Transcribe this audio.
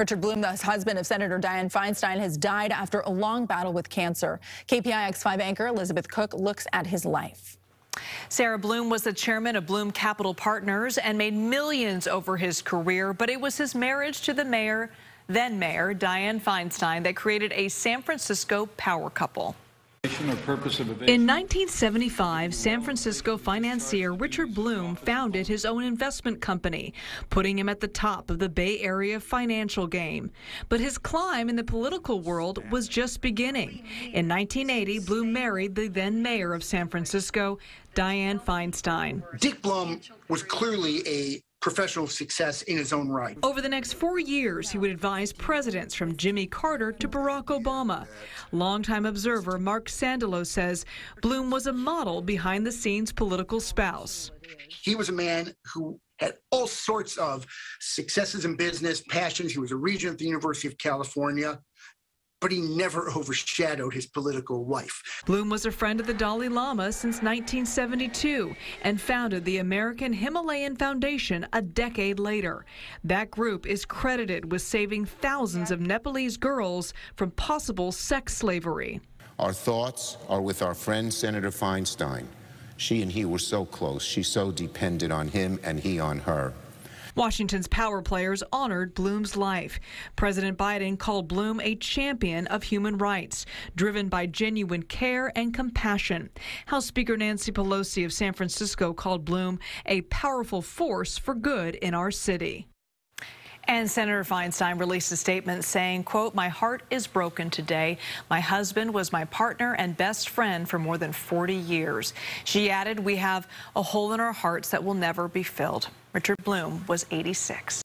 Richard Blum, the husband of Senator Dianne Feinstein, has died after a long battle with cancer. KPIX 5 anchor Elizabeth Cook looks at his life. Sarah Blum was the chairman of Blum Capital Partners and made millions over his career, but it was his marriage to the mayor, then mayor, Dianne Feinstein, that created a San Francisco power couple. In 1975, San Francisco financier Richard Blum founded his own investment company, putting him at the top of the Bay Area financial game. But his climb in the political world was just beginning. In 1980, Blum married the then mayor of San Francisco, Dianne Feinstein. Dick Blum was clearly a professional success in his own right. Over the next 4 years, he would advise presidents from Jimmy Carter to Barack Obama. Longtime observer Mark Sandelow says Blum was a model behind-the-scenes political spouse. He was a man who had all sorts of successes in business, passions. He was a regent at the University of California, but he never overshadowed his political life. Blum was a friend of the Dalai Lama since 1972 and founded the American Himalayan Foundation a decade later. That group is credited with saving thousands of Nepalese girls from possible sex slavery. Our thoughts are with our friend, Senator Feinstein. She and he were so close. She so depended on him and he on her. Washington's power players honored Blum's life. President Biden called Blum a champion of human rights, driven by genuine care and compassion. House Speaker Nancy Pelosi of San Francisco called Blum a powerful force for good in our city. And Senator Feinstein released a statement saying, quote, "My heart is broken today. My husband was my partner and best friend for more than 40 years. She added, "We have a hole in our hearts that will never be filled." Richard Blum was 86.